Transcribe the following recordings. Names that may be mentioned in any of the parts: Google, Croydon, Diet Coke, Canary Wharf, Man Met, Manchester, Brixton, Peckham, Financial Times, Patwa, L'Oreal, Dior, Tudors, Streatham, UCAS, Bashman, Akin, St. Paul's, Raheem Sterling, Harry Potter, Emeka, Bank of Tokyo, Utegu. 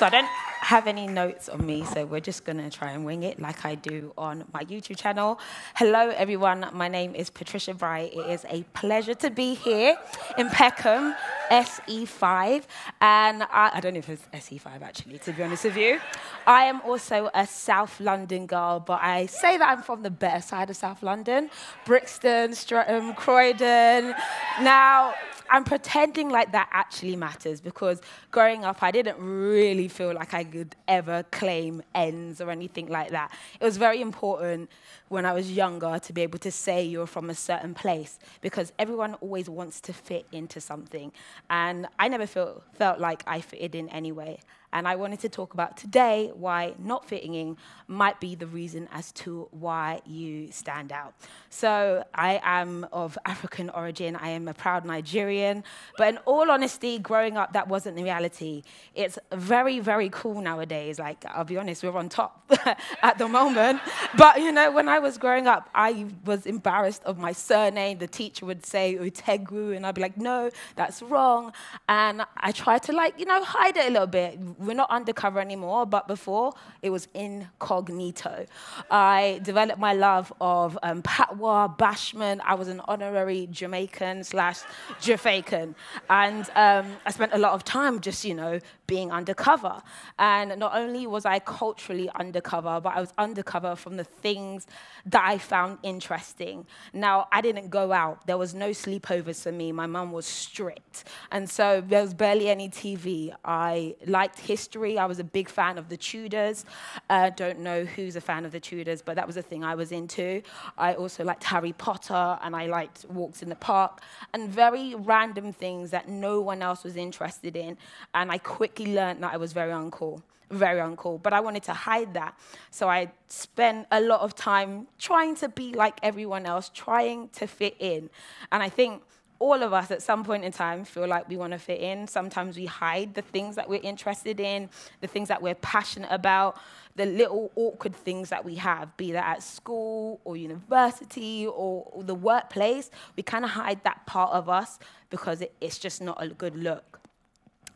So I don't have any notes on me, so we're just going to try and wing it like I do on my YouTube channel. Hello, everyone. My name is Patricia Bright. It is a pleasure to be here in Peckham, SE5. And I don't know if it's SE5, actually, to be honest with you. I am also a South London girl, but I say that I'm from the better side of South London. Brixton, Streatham, Croydon. Now, I'm pretending like that actually matters, because growing up, I didn't really feel like I could ever claim ends or anything like that. It was very important when I was younger to be able to say you're from a certain place, because everyone always wants to fit into something. And I never felt like I fitted in anyway. And I wanted to talk about today why not fitting in might be the reason as to why you stand out. So I am of African origin. I am a proud Nigerian. But in all honesty, growing up, that wasn't the reality. It's very, very cool nowadays. Like, I'll be honest, we're on top at the moment. But, you know, when I was growing up, I was embarrassed of my surname. The teacher would say Utegu, and I'd be like, no, that's wrong. And I tried to, like, you know, hide it a little bit. We're not undercover anymore, but before, it was incognito. I developed my love of Patwa, Bashman. I was an honorary Jamaican/Jafaican. And I spent a lot of time just, you know, being undercover. And not only was I culturally undercover, but I was undercover from the things that I found interesting. Now, I didn't go out. There was no sleepovers for me. My mum was strict. And so there was barely any TV. I liked history. I was a big fan of the Tudors. Don't know who's a fan of the Tudors, but that was a thing I was into. I also liked Harry Potter, and I liked walks in the park, and very random things that no one else was interested in. And I quickly learned that I was very uncool. But I wanted to hide that. So I spent a lot of time trying to be like everyone else, trying to fit in. And I think all of us at some point in time feel like we want to fit in. Sometimes we hide the things that we're interested in, the things that we're passionate about, the little awkward things that we have, be that at school or university or the workplace. We kind of hide that part of us because it's just not a good look.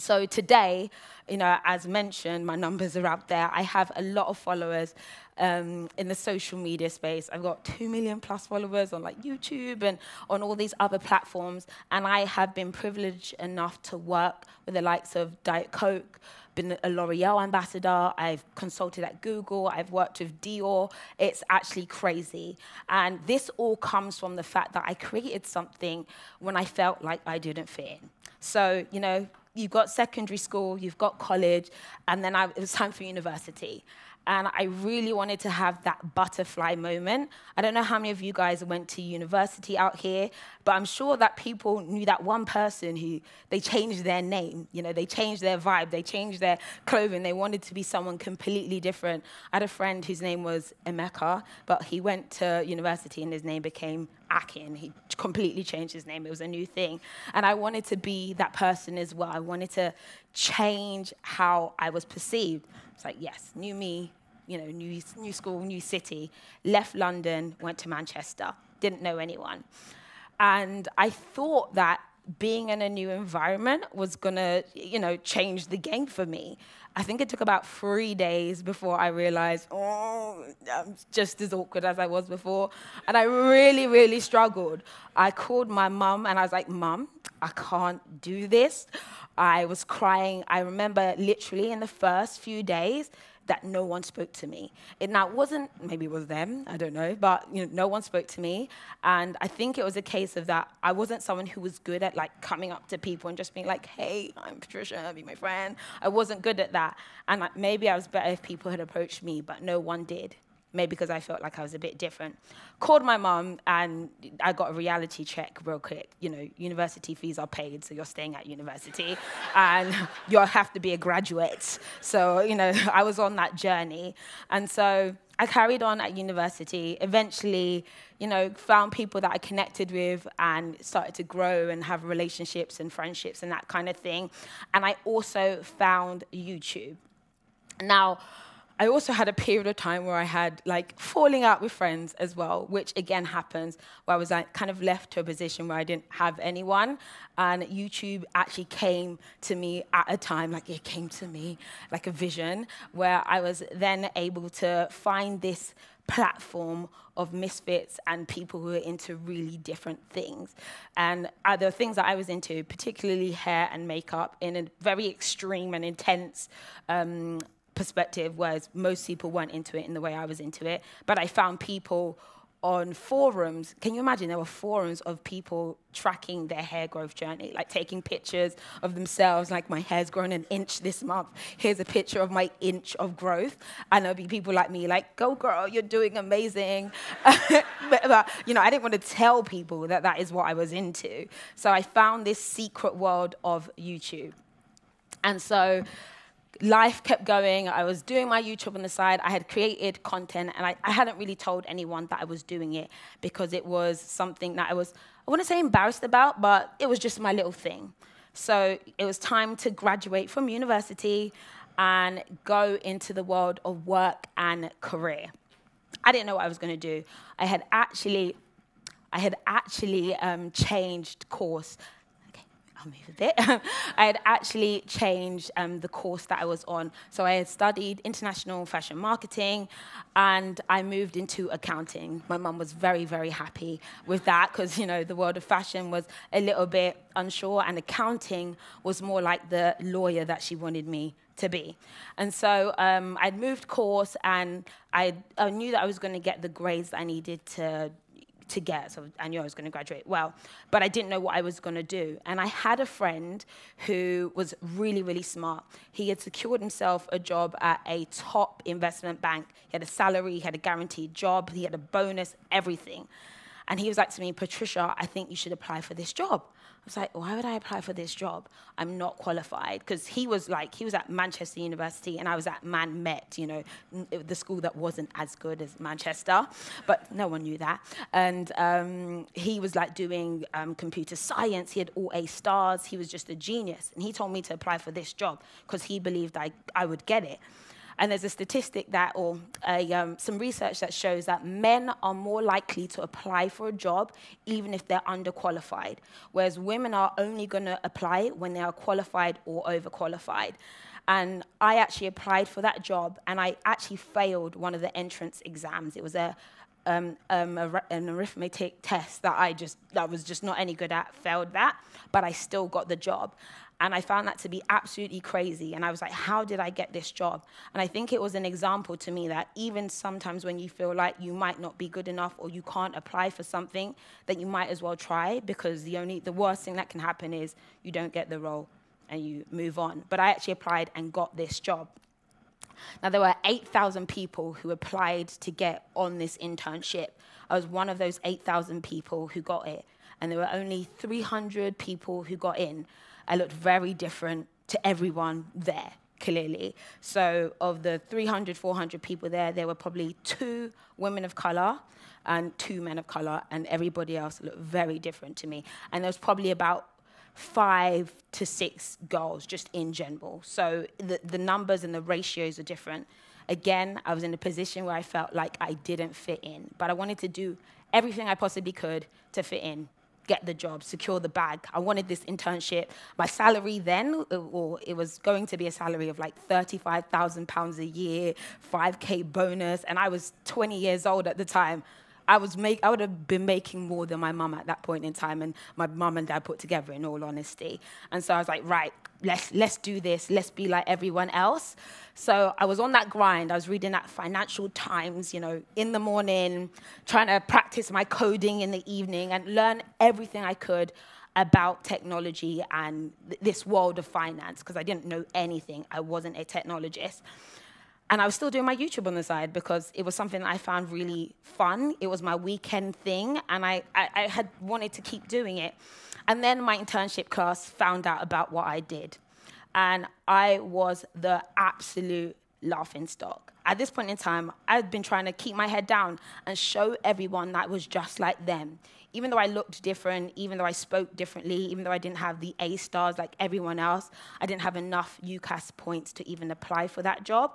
So today, you know, as mentioned, my numbers are out there. I have a lot of followers in the social media space. I've got 2 million+ followers on like YouTube and on all these other platforms. And I have been privileged enough to work with the likes of Diet Coke, been a L'Oreal ambassador. I've consulted at Google. I've worked with Dior. It's actually crazy. And this all comes from the fact that I created something when I felt like I didn't fit in. So, you know, you've got secondary school, you've got college, and then it was time for university. And I really wanted to have that butterfly moment. I don't know how many of you guys went to university out here, but I'm sure that people knew that one person who, they changed their name, you know, they changed their vibe, they changed their clothing, they wanted to be someone completely different. I had a friend whose name was Emeka, but he went to university and his name became Akin. He completely changed his name. It was a new thing. And I wanted to be that person as well. I wanted to change how I was perceived. It's like, yes, new me, you know, new school, new city. Left London, went to Manchester. Didn't know anyone. And I thought that being in a new environment was gonna, you know, change the game for me. I think it took about 3 days before I realized, oh, I'm just as awkward as I was before. And I really, really struggled. I called my mum and I was like, Mum, I can't do this. I was crying. I remember literally in the first few days that no one spoke to me. Now, it wasn't, maybe it was them, I don't know, but you know, no one spoke to me. And I think it was a case of that I wasn't someone who was good at like coming up to people and just being like, hey, I'm Patricia, be my friend. I wasn't good at that. And like, maybe I was better if people had approached me, but no one did. Maybe because I felt like I was a bit different. Called my mum and I got a reality check real quick. You know, university fees are paid, so you're staying at university. And you'll have to be a graduate. So, you know, I was on that journey. And so I carried on at university, eventually, you know, found people that I connected with and started to grow and have relationships and friendships and that kind of thing. And I also found YouTube. Now, I also had a period of time where I had like falling out with friends as well, which again happens, where I was like kind of left to a position where I didn't have anyone. And YouTube actually came to me at a time, like it came to me like a vision, where I was then able to find this platform of misfits and people who are into really different things. And the things that I was into, particularly hair and makeup, in a very extreme and intense perspective, whereas most people weren't into it in the way I was into it. But I found people on forums. Can you imagine? There were forums of people tracking their hair growth journey, like taking pictures of themselves, like my hair's grown an inch this month. Here's a picture of my inch of growth. And there'll be people like me, like, go girl, you're doing amazing. but you know, I didn't want to tell people that that is what I was into. So I found this secret world of YouTube. And so life kept going. I was doing my YouTube on the side. I had created content, and I hadn't really told anyone that I was doing it, because it was something that I was, I wouldn't say embarrassed about, but it was just my little thing. So it was time to graduate from university and go into the world of work and career. I didn't know what I was going to do. I had actually changed course. I'll move a bit. I had actually changed the course that I was on. So I had studied international fashion marketing, and I moved into accounting. My mum was very, very happy with that, because, you know, the world of fashion was a little bit unsure, and accounting was more like the lawyer that she wanted me to be. And so I'd moved course, and I knew that I was going to get the grades that I needed to get, so I knew I was going to graduate well, but I didn't know what I was going to do. And I had a friend who was really, really smart. He had secured himself a job at a top investment bank. He had a salary, he had a guaranteed job, he had a bonus, everything. And he was like to me, Patricia, I think you should apply for this job. I was like, why would I apply for this job? I'm not qualified. Because he was like, he was at Manchester University, and I was at Man Met, you know, the school that wasn't as good as Manchester, but no one knew that. And he was like doing computer science. He had all A stars. He was just a genius. And he told me to apply for this job because he believed I would get it. And there's a statistic that, or some research that shows that men are more likely to apply for a job even if they're underqualified, whereas women are only going to apply when they are qualified or overqualified. And I actually applied for that job, and I actually failed one of the entrance exams. It was an arithmetic test that was just not any good at, failed that, but I still got the job. And I found that to be absolutely crazy. And I was like, how did I get this job? And I think it was an example to me that even sometimes when you feel like you might not be good enough or you can't apply for something, that you might as well try, because the worst thing that can happen is you don't get the role and you move on. But I actually applied and got this job. Now, there were 8,000 people who applied to get on this internship. I was one of those 8,000 people who got it. And there were only 300 people who got in. I looked very different to everyone there, clearly. So of the 300, 400 people there were probably 2 women of color and 2 men of color, and everybody else looked very different to me. And there was probably about 5 to 6 girls just in general. So the numbers and the ratios are different. Again, I was in a position where I felt like I didn't fit in, but I wanted to do everything I possibly could to fit in. Get the job, secure the bag. I wanted this internship. My salary then, well, it was going to be a salary of like £35,000 a year, 5K bonus, and I was 20 years old at the time. I would have been making more than my mum at that point in time, and my mum and dad put together, in all honesty. And so I was like, right, let's do this. Let's be like everyone else. So I was on that grind. I was reading that Financial Times, you know, in the morning, trying to practice my coding in the evening and learn everything I could about technology and this world of finance, because I didn't know anything. I wasn't a technologist. And I was still doing my YouTube on the side because it was something that I found really fun. It was my weekend thing, and I had wanted to keep doing it. And then my internship class found out about what I did. And I was the absolute laughingstock. At this point in time, I'd been trying to keep my head down and show everyone that I was just like them. Even though I looked different, even though I spoke differently, even though I didn't have the A stars like everyone else, I didn't have enough UCAS points to even apply for that job.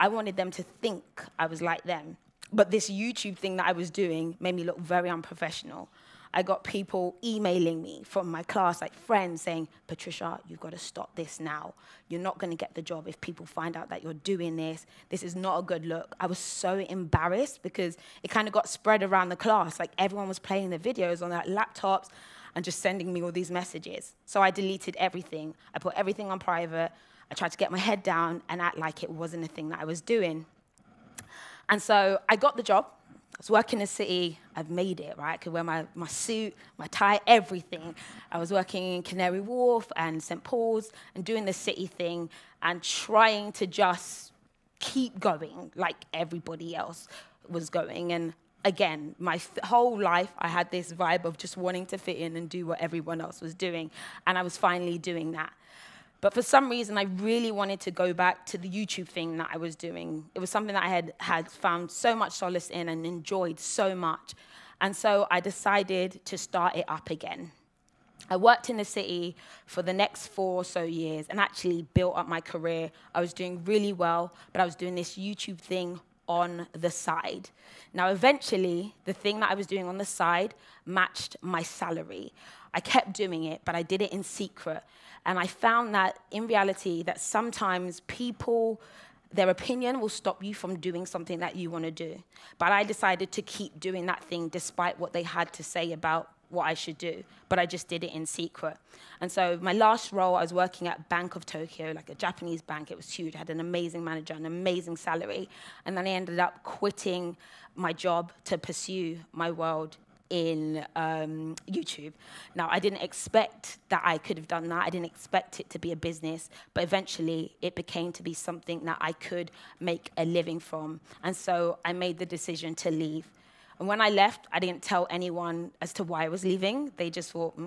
I wanted them to think I was like them. But this YouTube thing that I was doing made me look very unprofessional. I got people emailing me from my class, like friends, saying, Patricia, you've got to stop this now. You're not going to get the job if people find out that you're doing this. This is not a good look. I was so embarrassed because it kind of got spread around the class. Like everyone was playing the videos on their laptops and just sending me all these messages. So I deleted everything. I put everything on private. I tried to get my head down and act like it wasn't a thing that I was doing. And so I got the job. I was working in the city, I've made it, right? I could wear my suit, my tie, everything. I was working in Canary Wharf and St. Paul's and doing the city thing and trying to just keep going like everybody else was going. And again, my whole life, I had this vibe of just wanting to fit in and do what everyone else was doing. And I was finally doing that. But for some reason, I really wanted to go back to the YouTube thing that I was doing. It was something that I had found so much solace in and enjoyed so much. And so I decided to start it up again. I worked in the city for the next 4 or so years and actually built up my career. I was doing really well, but I was doing this YouTube thing on the side. Now, eventually, the thing that I was doing on the side matched my salary. I kept doing it, but I did it in secret. And I found that, in reality, that sometimes people, their opinion will stop you from doing something that you want to do. But I decided to keep doing that thing despite what they had to say about what I should do. But I just did it in secret. And so my last role, I was working at Bank of Tokyo, like a Japanese bank. It was huge. I had an amazing manager, an amazing salary. And then I ended up quitting my job to pursue my world in YouTube. Now, I didn't expect that I could have done that. I didn't expect it to be a business, but eventually it became to be something that I could make a living from. And so I made the decision to leave. And when I left, I didn't tell anyone as to why I was leaving. They just thought,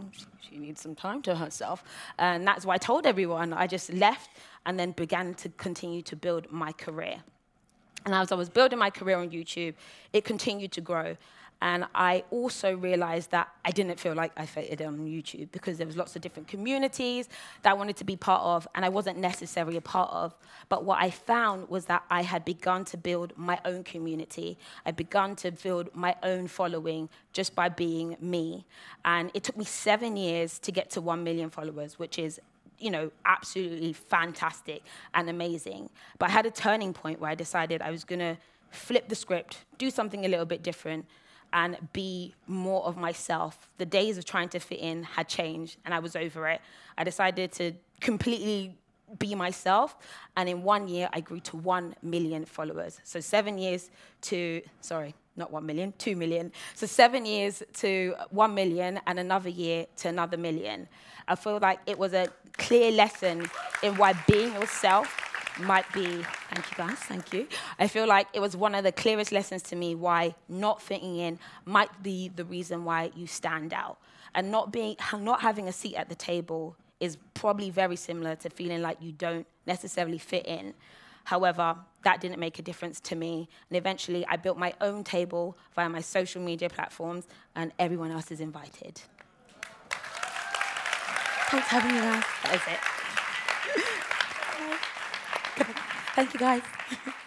she needs some time to herself. And that's why I told everyone. I just left and then began to continue to build my career. And as I was building my career on YouTube, it continued to grow. And I also realized that I didn't feel like I fitted in on YouTube because there was lots of different communities that I wanted to be part of and I wasn't necessarily a part of. But what I found was that I had begun to build my own community. I begun to build my own following just by being me. And it took me 7 years to get to 1 million followers, which is, you know, absolutely fantastic and amazing. But I had a turning point where I decided I was gonna flip the script, do something a little bit different, and be more of myself. The days of trying to fit in had changed, and I was over it. I decided to completely be myself, and in 1 year, I grew to 1 million followers. So 7 years to, sorry, not 1 million, 2 million. So 7 years to 1 million, and another year to another million. I feel like it was a clear lesson in why being yourself might be, thank you guys, thank you. I feel like it was one of the clearest lessons to me why not fitting in might be the reason why you stand out. And not having a seat at the table is probably very similar to feeling like you don't necessarily fit in. However, that didn't make a difference to me. And eventually I built my own table via my social media platforms and everyone else is invited. Thanks for having me around. That is it. Thank you, guys.